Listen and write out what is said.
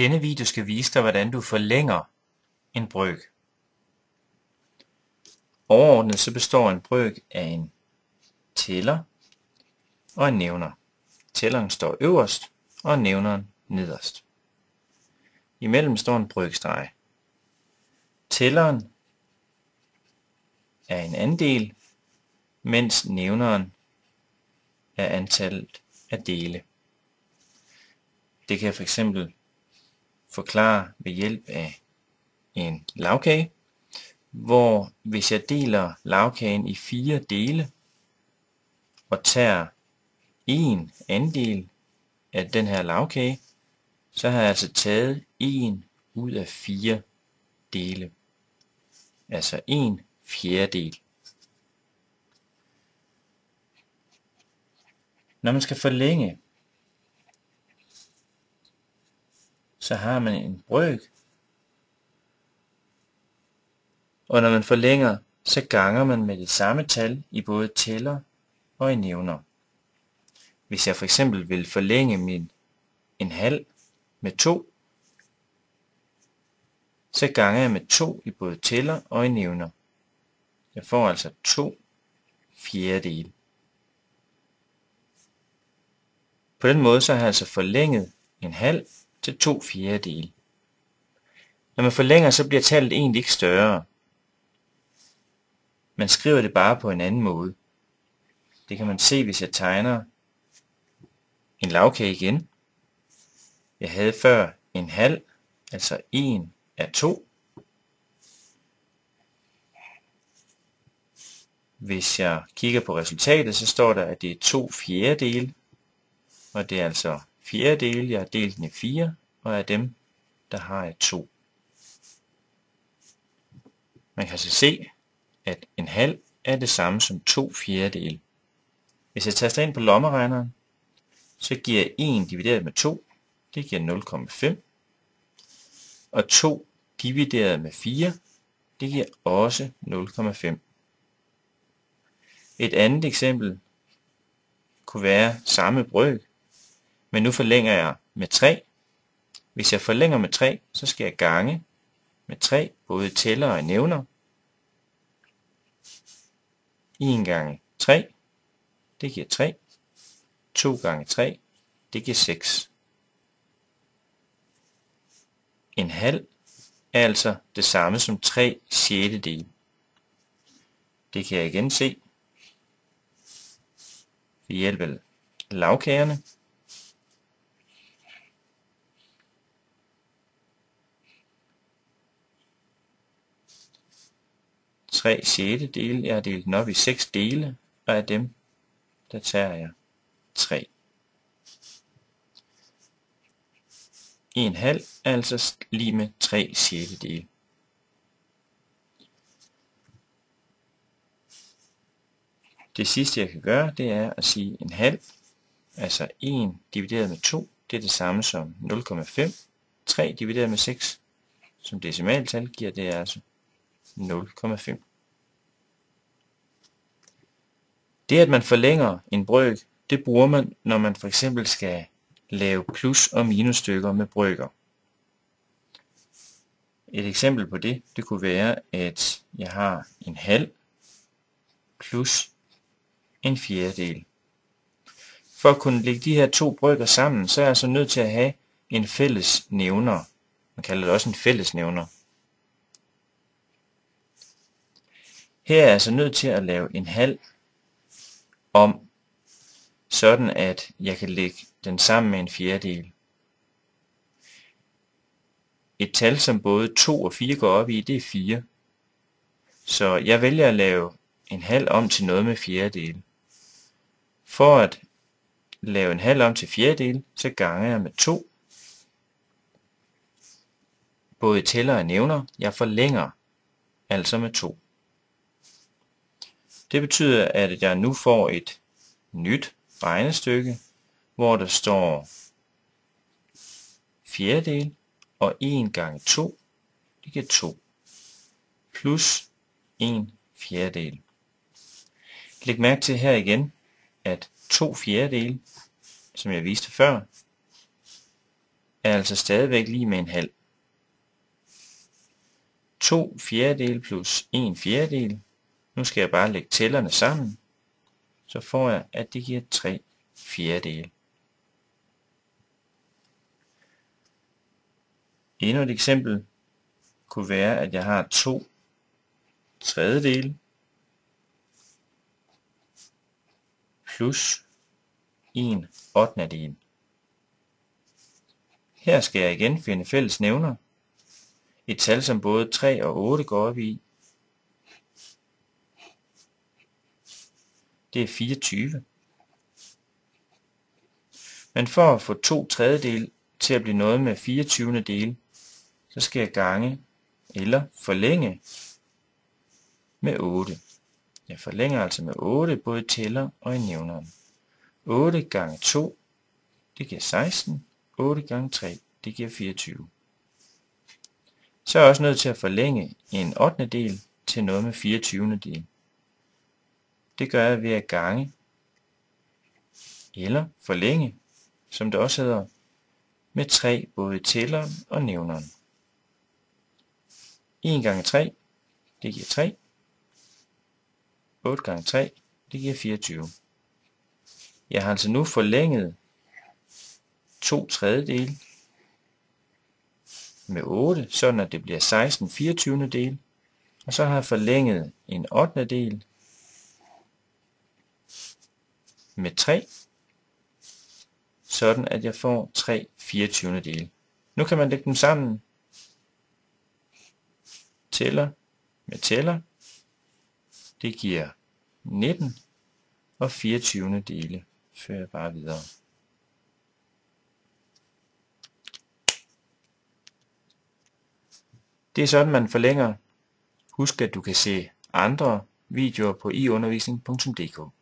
Denne video skal vise dig, hvordan du forlænger en brøk. Overordnet så består en brøk af en tæller og en nævner. Tælleren står øverst og nævneren nederst. Imellem står en brøkstreg. Tælleren er en andel, mens nævneren er antallet af dele. Det kan for eksempel forklare ved hjælp af en lagkage, hvor hvis jeg deler lagkagen i 4 dele og tager en andel af den her lagkage, så har jeg altså taget 1 ud af 4 dele, altså 1/4. Når man skal forlænge, så har man en brøk, og når man forlænger, så ganger man med det samme tal i både tæller og i nævner. Hvis jeg for eksempel vil forlænge en halv med 2, så ganger jeg med 2 i både tæller og i nævner. Jeg får altså 2/4. På den måde så har jeg altså forlænget en halv til 2/4. Når man forlænger, så bliver tallet egentlig ikke større. Man skriver det bare på en anden måde. Det kan man se, hvis jeg tegner en lagkage igen. Jeg havde før en halv, altså 1/2. Hvis jeg kigger på resultatet, så står der, at det er 2/4, og det er altså 4 dele, jeg har delt den i 4, og af dem, der har jeg 2. Man kan altså se, at en halv er det samme som 2/4. Hvis jeg taster ind på lommeregneren, så giver 1 divideret med 2, det giver 0,5. Og 2 divideret med 4, det giver også 0,5. Et andet eksempel kunne være samme brøk, men nu forlænger jeg med 3. Hvis jeg forlænger med 3, så skal jeg gange med 3, både tæller og nævner. 1 gange 3, det giver 3. 2 gange 3, det giver 6. En halv er altså det samme som 3/6. Det kan jeg igen se ved hjælp af lagkagerne. Tre 6. Jeg har delt den op i 6 dele, og af dem, der tager jeg 3. En halv er altså lige med 3/6. Det sidste jeg kan gøre, det er at sige en halv, altså 1 divideret med 2, det er det samme som 0,5. 3 divideret med 6, som decimaltal giver det altså 0,5. Det at man forlænger en brøk, det bruger man, når man for eksempel skal lave plus- og minusstykker med brøker. Et eksempel på det kunne være, at jeg har en halv plus en 4/4. For at kunne lægge de her to brøker sammen, så er jeg så nødt til at have en fælles nævner. Man kalder det også en fælles nævner. Her er jeg altså nødt til at lave en halv om, sådan at jeg kan lægge den sammen med en 4/4. Et tal, som både 2 og 4 går op i, det er 4. Så jeg vælger at lave en halv om til noget med 4/4. For at lave en halv om til 4/4, så ganger jeg med 2. Både tæller og nævner, jeg forlænger, altså med 2. Det betyder, at jeg nu får et nyt regnestykke, hvor der står 4/4 og 1 gange 2, det giver 2, plus 1/4. Læg mærke til her igen, at 2/4, som jeg viste før, er altså stadigvæk lige med en halv. 2/4 plus 1/4. Nu skal jeg bare lægge tællerne sammen, så får jeg, at det giver 3/4. Endnu et eksempel kunne være, at jeg har 2/3 plus 1/8. Her skal jeg igen finde fællesnævner. Et tal, som både 3 og 8 går op i. Det er 24. Men for at få 2/3 til at blive noget med 24/dele, så skal jeg gange eller forlænge med 8. Jeg forlænger altså med 8, både i tæller og i nævneren. 8 gange 2, det giver 16. 8 gange 3, det giver 24. Så er jeg også nødt til at forlænge en 8. del til noget med 24. del. Det gør jeg ved at gange eller forlænge, som det også hedder, med 3 både i tælleren og nævneren. 1 gange 3, det giver 3. 8 gange 3, det giver 24. Jeg har altså nu forlænget 2/3 med 8, sådan at det bliver 16/24. Og så har jeg forlænget en 8. del med 3, sådan at jeg får 3/24. Nu kan man lægge dem sammen. Tæller med tæller, det giver 19, og 24. dele fører jeg bare videre. Det er sådan, man forlænger. Husk, at du kan se andre videoer på iundervisning.dk.